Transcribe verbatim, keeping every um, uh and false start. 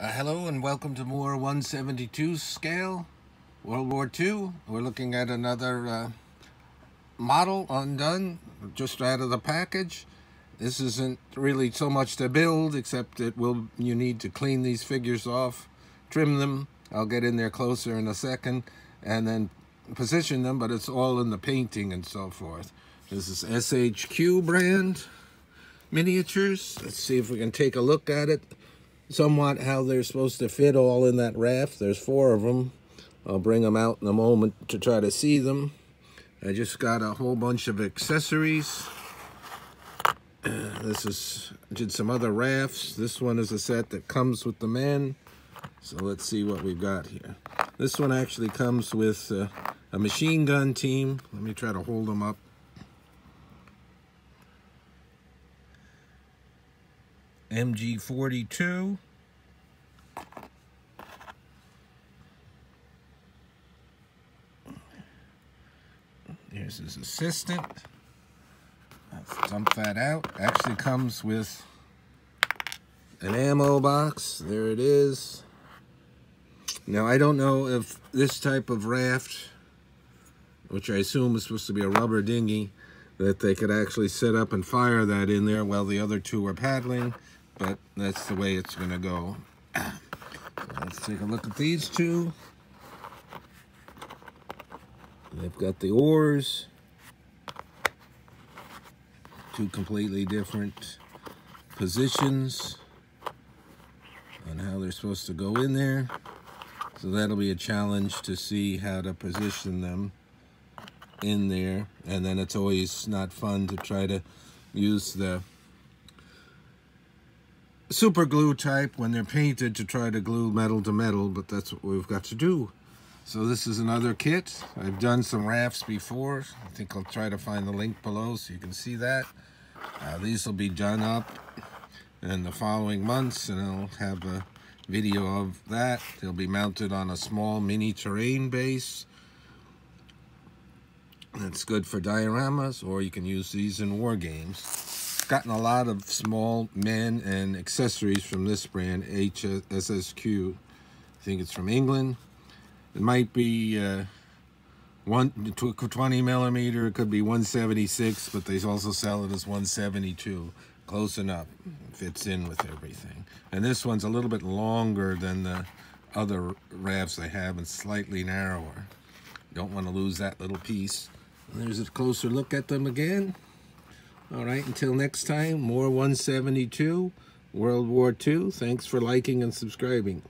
Uh, hello and welcome to more one seventy-two scale, World War Two. We're looking at another uh, model undone, just out of the package. This isn't really so much to build, except it will. You need to clean these figures off, trim them. I'll get in there closer in a second, and then position them, but it's all in the painting and so forth. This is S H Q brand miniatures. Let's see if we can take a look at it. Somewhat how they're supposed to fit all in that raft. There's four of them. I'll bring them out in a moment to try to see them. I just got a whole bunch of accessories. Uh, this is, did some other rafts. This one is a set that comes with the men. So let's see what we've got here. This one actually comes with uh, a machine gun team. Let me try to hold them up. M G forty-two, there's his assistant, let's dump that out, actually comes with an ammo box, there it is. Now I don't know if this type of raft, which I assume is supposed to be a rubber dinghy, that they could actually set up and fire that in there while the other two are paddling. But that's the way it's gonna go. So let's take a look at these two. They've got the oars. Two completely different positions on how they're supposed to go in there. So that'll be a challenge to see how to position them in there. And then it's always not fun to try to use the super glue type when they're painted to try to glue metal to metal, but that's what we've got to do. So this is another kit. I've done some rafts before. I think I'll try to find the link below so you can see that. Uh, these will be done up in the following months, and I'll have a video of that. They'll be mounted on a small mini terrain base. It's good for dioramas, or you can use these in war games. Gotten a lot of small men and accessories from this brand, H S S Q. I think it's from England. It might be uh, one, twenty millimeter, it could be one seventy-six, but they also sell it as one seventy-two. Close enough, fits in with everything. And this one's a little bit longer than the other rafts they have and slightly narrower. Don't want to lose that little piece. And there's a closer look at them again. All right, until next time, more one seventy-two, World War Two. Thanks for liking and subscribing.